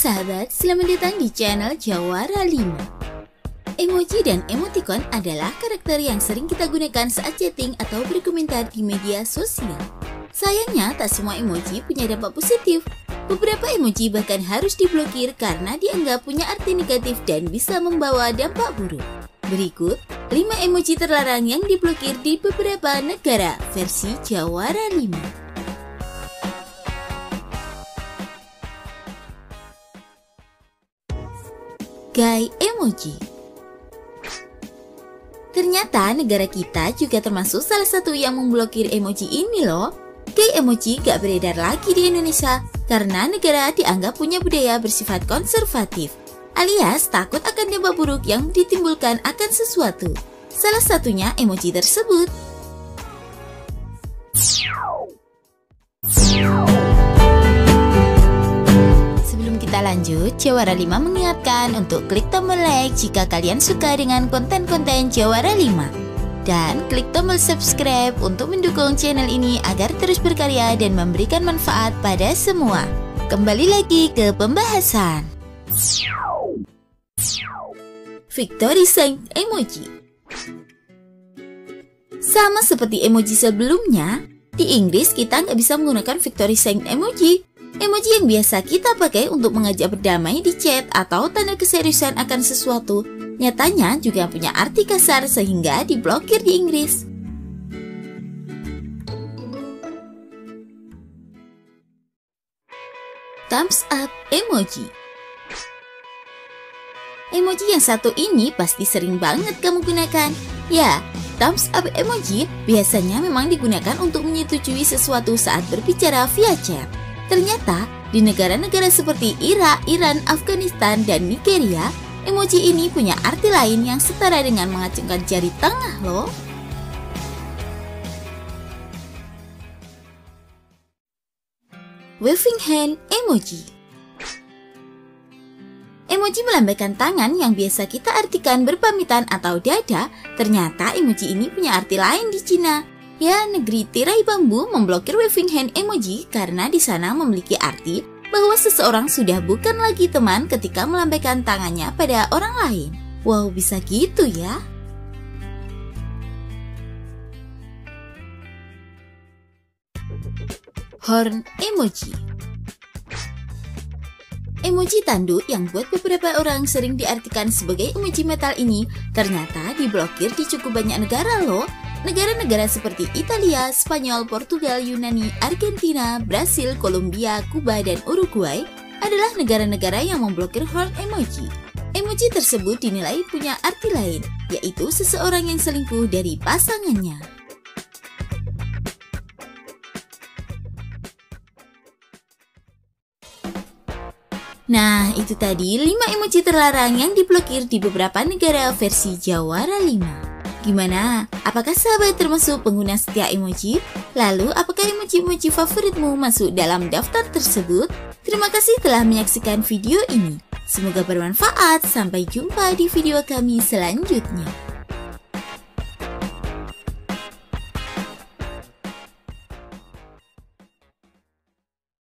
sahabat, selamat datang di channel Jawara 5. Emoji dan emoticon adalah karakter yang sering kita gunakan saat chatting atau berkomentar di media sosial. Sayangnya, tak semua emoji punya dampak positif. Beberapa emoji bahkan harus diblokir karena dianggap punya arti negatif dan bisa membawa dampak buruk. Berikut 5 emoji terlarang yang diblokir di beberapa negara versi Jawara 5. Guy emoji. Ternyata negara kita juga termasuk salah satu yang memblokir emoji ini loh. Guy emoji gak beredar lagi di Indonesia karena negara dianggap punya budaya bersifat konservatif, alias takut akan dampak buruk yang ditimbulkan akan sesuatu. Salah satunya emoji tersebut. Lanjut, Jawara 5 mengingatkan untuk klik tombol like jika kalian suka dengan konten-konten Jawara 5 dan klik tombol subscribe untuk mendukung channel ini agar terus berkarya dan memberikan manfaat pada semua. Kembali lagi ke pembahasan. Victory Sign emoji. Sama seperti emoji sebelumnya, di Inggris kita nggak bisa menggunakan Victory Sign emoji. Emoji yang biasa kita pakai untuk mengajak berdamai di chat atau tanda keseriusan akan sesuatu, nyatanya juga punya arti kasar sehingga diblokir di Inggris. Thumbs up emoji. Emoji yang satu ini pasti sering banget kamu gunakan. Ya, thumbs up emoji biasanya memang digunakan untuk menyetujui sesuatu saat berbicara via chat. Ternyata, di negara-negara seperti Irak, Iran, Afghanistan, dan Nigeria, emoji ini punya arti lain yang setara dengan mengacungkan jari tengah loh. Waving hand emoji. Emoji melambaikan tangan yang biasa kita artikan berpamitan atau dada, ternyata emoji ini punya arti lain di Cina. Ya, negeri tirai bambu memblokir waving hand emoji karena di sana memiliki arti bahwa seseorang sudah bukan lagi teman ketika melambaikan tangannya pada orang lain. Wow, bisa gitu ya. Horn emoji. Emoji tanduk yang buat beberapa orang sering diartikan sebagai emoji metal ini ternyata diblokir di cukup banyak negara loh. Negara-negara seperti Italia, Spanyol, Portugal, Yunani, Argentina, Brasil, Kolombia, Kuba, dan Uruguay adalah negara-negara yang memblokir horn emoji. Emoji tersebut dinilai punya arti lain, yaitu seseorang yang selingkuh dari pasangannya. Nah, itu tadi 5 emoji terlarang yang diblokir di beberapa negara versi Jawara 5. Gimana? Apakah sahabat termasuk pengguna setia emoji? Lalu, apakah emoji-emoji favoritmu masuk dalam daftar tersebut? Terima kasih telah menyaksikan video ini. Semoga bermanfaat. Sampai jumpa di video kami selanjutnya.